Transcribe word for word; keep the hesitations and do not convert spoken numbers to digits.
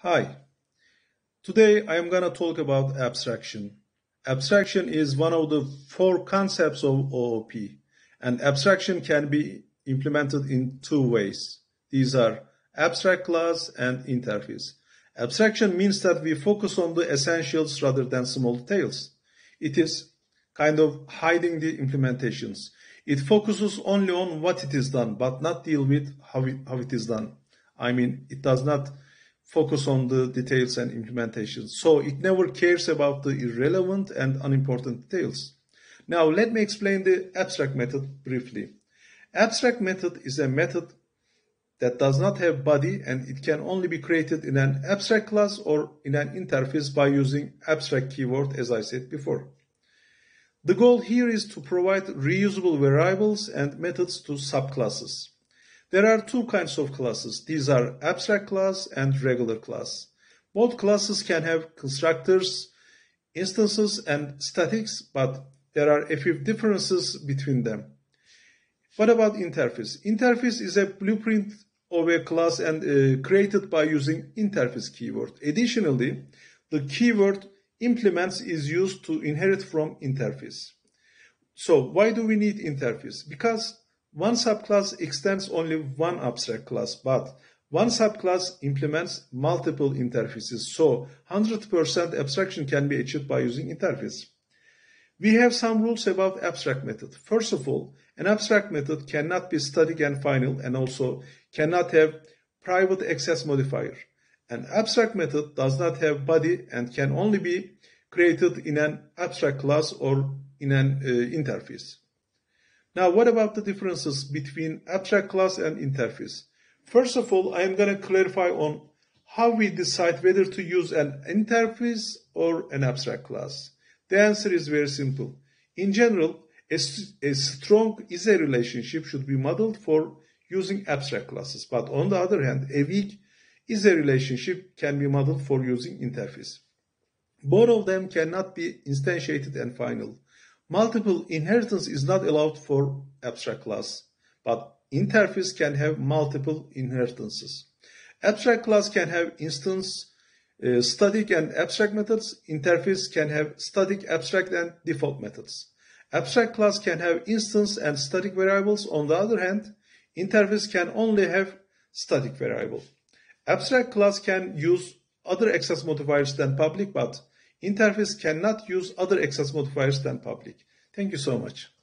Hi, today I am gonna talk about abstraction. Abstraction is one of the four concepts of O O P, and abstraction can be implemented in two ways. These are abstract class and interface. Abstraction means that we focus on the essentials rather than small details. It is kind of hiding the implementations. It focuses only on what it is done, but not deal with how it, how it is done. I mean, it does not focus on the details and implementations. So it never cares about the irrelevant and unimportant details. Now let me explain the abstract method briefly. Abstract method is a method that does not have body, and it can only be created in an abstract class or in an interface by using abstract keyword, as I said before. The goal here is to provide reusable variables and methods to subclasses. There are two kinds of classes. These are abstract class and regular class. Both classes can have constructors, instances, and statics, but there are a few differences between them. What about interface? Interface is a blueprint of a class and uh, created by using interface keyword. Additionally, the keyword implements is used to inherit from interface. So why do we need interface? Because one subclass extends only one abstract class, but one subclass implements multiple interfaces. So one hundred percent abstraction can be achieved by using interface. We have some rules about abstract method. First of all, an abstract method cannot be static and final, and also cannot have private access modifier. An abstract method does not have body and can only be created in an abstract class or in an uh, interface. Now, what about the differences between abstract class and interface? First of all, I am going to clarify on how we decide whether to use an interface or an abstract class. The answer is very simple. In general, a, a strong is a relationship should be modeled for using abstract classes. But on the other hand, a weak is a relationship can be modeled for using interface. Both of them cannot be instantiated and final. Multiple inheritance is not allowed for abstract class, but interface can have multiple inheritances. Abstract class can have instance, Uh, static and abstract methods. Interface can have static, abstract, and default methods. Abstract class can have instance and static variables. On the other hand, interface can only have static variable. Abstract class can use other access modifiers than public, but interface cannot use other access modifiers than public. Thank you so much.